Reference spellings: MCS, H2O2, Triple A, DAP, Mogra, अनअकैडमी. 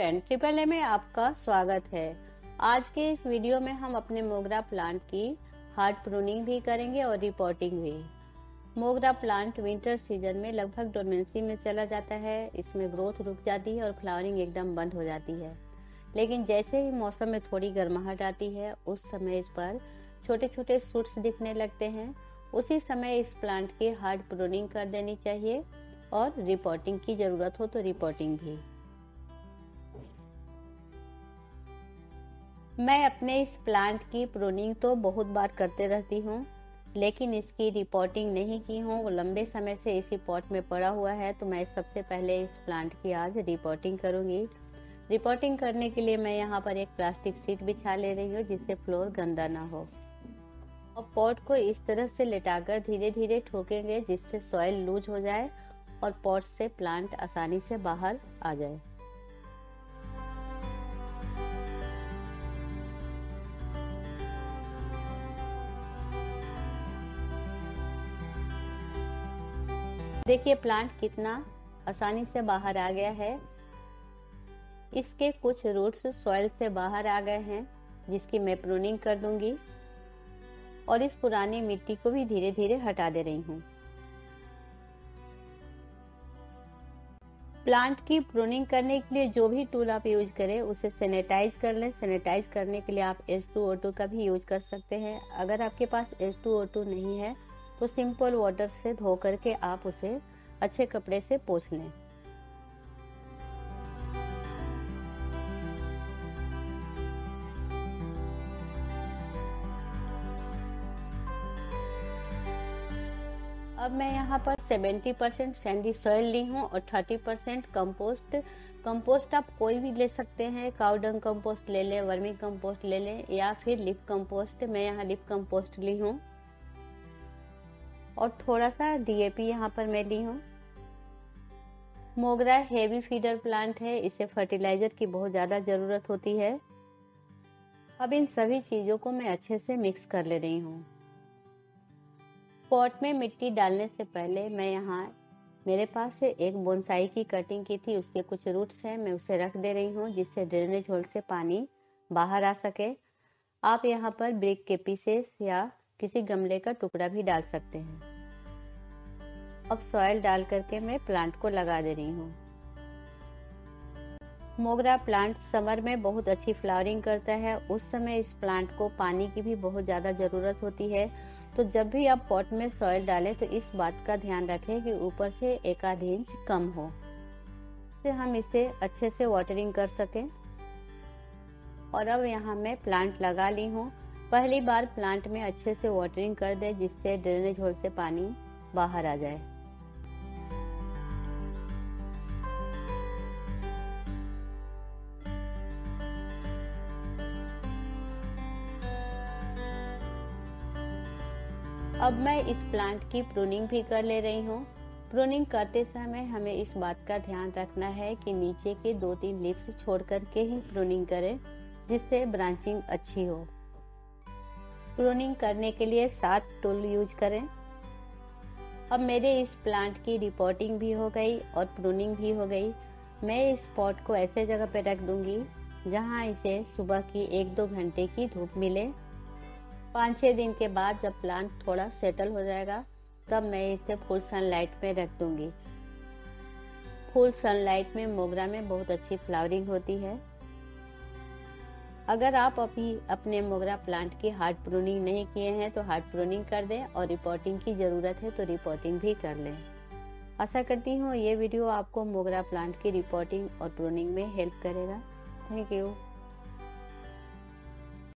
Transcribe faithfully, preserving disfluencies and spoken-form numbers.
Friend, triple A में आपका स्वागत है। आज के इस वीडियो में हम अपने मोगरा प्लांट की हार्ड प्रूनिंग भी करेंगे और रिपोर्टिंग भी। मोगरा प्लांट विंटर सीजन में लगभग डोरमेंसी में चला जाता है, इसमें ग्रोथ रुक जाती है और फ्लावरिंग एकदम बंद हो जाती है। लेकिन जैसे ही मौसम में थोड़ी गर्माहट आती है उस समय इस पर छोटे छोटे शूट्स दिखने लगते हैं। उसी समय इस प्लांट की हार्ड प्रूनिंग कर देनी चाहिए और रिपोर्टिंग की जरूरत हो तो रिपोर्टिंग भी। मैं अपने इस प्लांट की प्रूनिंग तो बहुत बार करते रहती हूँ, लेकिन इसकी रिपोर्टिंग नहीं की हूँ। लंबे समय से इसी पॉट में पड़ा हुआ है, तो मैं सबसे पहले इस प्लांट की आज रिपोर्टिंग करूँगी। रिपोर्टिंग करने के लिए मैं यहाँ पर एक प्लास्टिक सीट बिछा ले रही हूँ जिससे फ्लोर गंदा ना हो, और पॉट को इस तरह से लिटाकर धीरे धीरे ठोकेंगे जिससे सॉइल लूज हो जाए और पॉट से प्लांट आसानी से बाहर आ जाए। देखिए प्लांट कितना आसानी से बाहर आ गया है। इसके कुछ रूट्स सॉइल से बाहर आ गए हैं जिसकी मैं प्रूनिंग कर दूंगी, और इस पुरानी मिट्टी को भी धीरे धीरे हटा दे रही हूँ। प्लांट की प्रूनिंग करने के लिए जो भी टूल आप यूज करें उसे सैनिटाइज कर लें। सैनिटाइज करने के लिए आप एच टू ओ टू का भी यूज कर सकते हैं। अगर आपके पास एच टू ओ टू नहीं है तो सिंपल वाटर से धो करके आप उसे अच्छे कपड़े से पोंछ लें। अब मैं यहाँ पर सत्तर परसेंट सैंडी सॉइल ली हूँ और तीस परसेंट कंपोस्ट। कंपोस्ट आप कोई भी ले सकते हैं, काउडंग कंपोस्ट ले लें, वर्मी कंपोस्ट ले लें या फिर लिप कंपोस्ट। मैं यहाँ लिप कंपोस्ट ली हूँ और थोड़ा सा डी ए पी यहाँ पर मैं ली हूँ। मोगरा हेवी फीडर प्लांट है, इसे फर्टिलाइजर की बहुत ज़्यादा ज़रूरत होती है। अब इन सभी चीज़ों को मैं अच्छे से मिक्स कर ले रही हूँ। पॉट में मिट्टी डालने से पहले मैं यहाँ, मेरे पास एक बोनसाई की कटिंग की थी, उसके कुछ रूट्स हैं, मैं उसे रख दे रही हूँ जिससे ड्रेनेज होल से पानी बाहर आ सके। आप यहाँ पर ब्रिक के पीसेस या किसी गमले का टुकड़ा भी डाल सकते हैं। अब सॉइल डाल करके मैं प्लांट को लगा दे रही हूँ। मोगरा प्लांट समर में बहुत अच्छी फ्लावरिंग करता है, उस समय इस प्लांट को पानी की भी बहुत ज़्यादा ज़रूरत होती है। तो जब भी आप पॉट में सॉइल डालें तो इस बात का ध्यान रखें कि ऊपर से एक आध इंच कम हो, तो हम इसे अच्छे से वाटरिंग कर सकें। और अब यहाँ मैं प्लांट लगा ली हूँ। पहली बार प्लांट में अच्छे से वाटरिंग कर दें जिससे ड्रेनेज होल से पानी बाहर आ जाए। अब मैं इस प्लांट की प्रूनिंग भी कर ले रही हूँ। प्रूनिंग करते समय हमें इस बात का ध्यान रखना है कि नीचे के दो तीन लीव्स छोड़ करके ही प्रूनिंग करें जिससे ब्रांचिंग अच्छी हो। प्रूनिंग करने के लिए सात टूल यूज करें। अब मेरे इस प्लांट की रिपोर्टिंग भी हो गई और प्रूनिंग भी हो गई। मैं इस पॉट को ऐसे जगह पर रख दूंगी जहां इसे सुबह की एक दो घंटे की धूप मिले। पाँच छः दिन के बाद जब प्लांट थोड़ा सेटल हो जाएगा तब मैं इसे फुल सनलाइट में रख दूंगी। फुल सनलाइट में मोगरा में बहुत अच्छी फ्लावरिंग होती है। अगर आप अभी अपने मोगरा प्लांट की हार्ड प्रूनिंग नहीं किए हैं तो हार्ड प्रूनिंग कर दें, और रिपोर्टिंग की ज़रूरत है तो रिपोर्टिंग भी कर लें। आशा करती हूँ ये वीडियो आपको मोगरा प्लांट की रिपोर्टिंग और प्रूनिंग में हेल्प करेगा। Thank you.